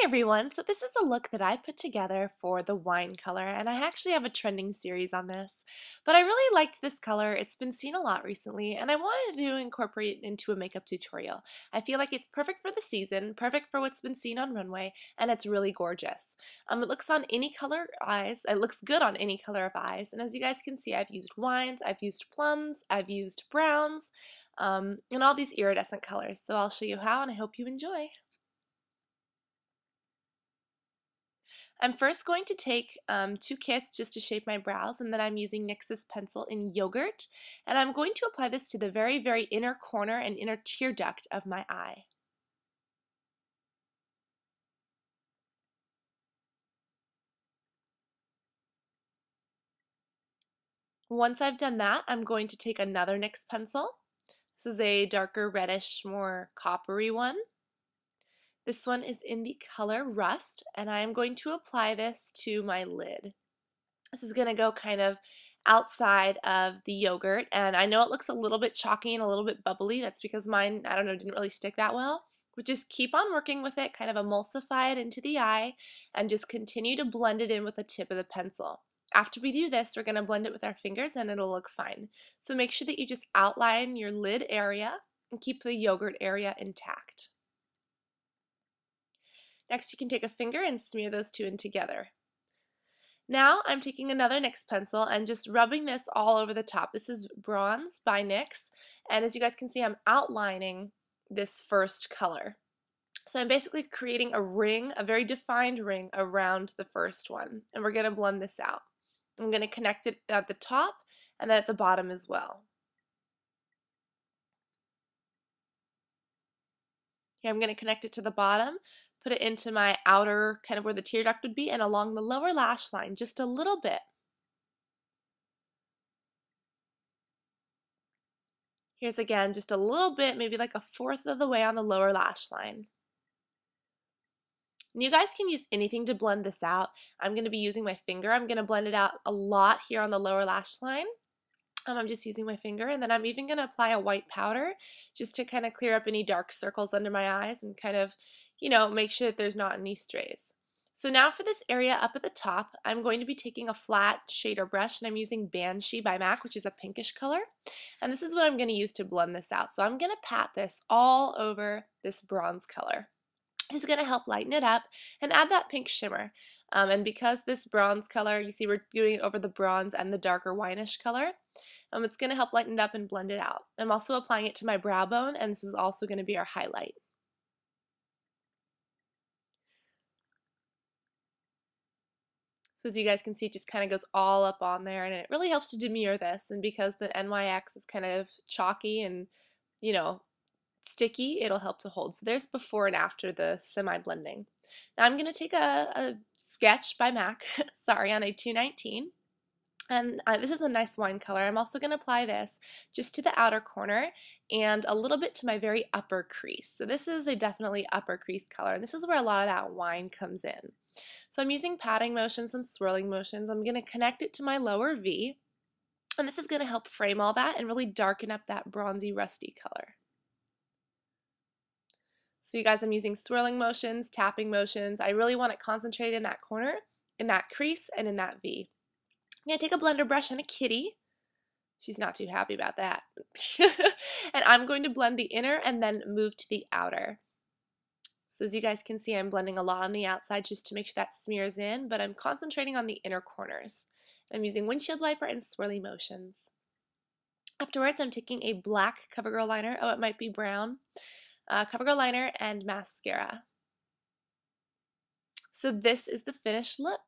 Hey everyone, so this is a look that I put together for the wine color, and I actually have a trending series on this, but I really liked this color. It's been seen a lot recently, and I wanted to incorporate it into a makeup tutorial. I feel like it's perfect for the season, perfect for what's been seen on runway, and it's really gorgeous. It looks on any color of eyes, it looks good on any color of eyes, and as you guys can see, I've used wines, I've used plums, I've used browns, and all these iridescent colors, so I'll show you how, and I hope you enjoy. I'm first going to take two kits just to shape my brows, and then I'm using NYX's pencil in Yogurt, and I'm going to apply this to the very, very inner corner and inner tear duct of my eye. Once I've done that, I'm going to take another NYX pencil. This is a darker reddish, more coppery one. This one is in the color Rust, and I am going to apply this to my lid. This is going to go kind of outside of the yogurt, and I know it looks a little bit chalky and a little bit bubbly. That's because mine, I don't know, didn't really stick that well. But just keep on working with it, kind of emulsify it into the eye, and just continue to blend it in with the tip of the pencil. After we do this, we're going to blend it with our fingers, and it'll look fine. So make sure that you just outline your lid area and keep the yogurt area intact. Next, you can take a finger and smear those two in together. Now I'm taking another NYX pencil and just rubbing this all over the top. This is Bronze by NYX, and as you guys can see, I'm outlining this first color. So I'm basically creating a ring, a very defined ring around the first one, and we're going to blend this out. I'm going to connect it at the top and then at the bottom as well. Here I'm going to connect it to the bottom. Put it into my outer, kind of where the tear duct would be, and along the lower lash line, just a little bit. Here's again, just a little bit, maybe like a fourth of the way on the lower lash line. And you guys can use anything to blend this out. I'm going to be using my finger. I'm going to blend it out a lot here on the lower lash line. I'm just using my finger, and then I'm even going to apply a white powder just to kind of clear up any dark circles under my eyes and kind of, you know, make sure that there's not any strays. So now for this area up at the top, I'm going to be taking a flat shader brush, and I'm using Banshee by MAC, which is a pinkish color, and this is what I'm going to use to blend this out. So I'm going to pat this all over this bronze color. This is going to help lighten it up and add that pink shimmer. And because this bronze color, you see we're doing it over the bronze and the darker wineish color, it's going to help lighten it up and blend it out. I'm also applying it to my brow bone, and this is also going to be our highlight. So as you guys can see, it just kind of goes all up on there, and it really helps to demure this, and because the NYX is kind of chalky and, you know, sticky, it'll help to hold. So there's before and after the semi-blending. Now I'm going to take a sketch by MAC, sorry, on a 219, and this is a nice wine color. I'm also going to apply this just to the outer corner and a little bit to my very upper crease. So this is a definitely upper crease color, and this is where a lot of that wine comes in. So I'm using patting motions, some swirling motions. I'm going to connect it to my lower V, and this is going to help frame all that and really darken up that bronzy, rusty color. So you guys, I'm using swirling motions, tapping motions. I really want it concentrated in that corner, in that crease, and in that V. I'm going to take a blender brush and a kitty. She's not too happy about that. And I'm going to blend the inner and then move to the outer. So as you guys can see, I'm blending a lot on the outside just to make sure that smears in, but I'm concentrating on the inner corners. I'm using windshield wiper and swirly motions. Afterwards, I'm taking a black CoverGirl liner, oh, it might be brown, CoverGirl liner and mascara. So this is the finished look.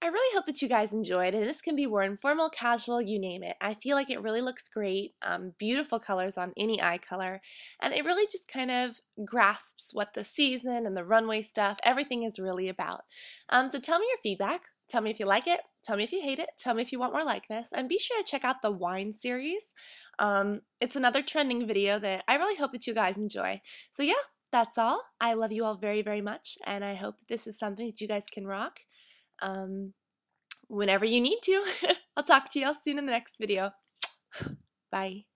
I really hope that you guys enjoyed, and this can be worn formal, casual, you name it. I feel like it really looks great, beautiful colors on any eye color, and it really just kind of grasps what the season and the runway stuff, everything is really about. So tell me your feedback. Tell me if you like it, tell me if you hate it, tell me if you want more like this, and be sure to check out the wine series. It's another trending video that I really hope that you guys enjoy. So yeah, that's all. I love you all very, very much, and I hope that this is something that you guys can rock whenever you need to. I'll talk to y'all soon in the next video. Bye.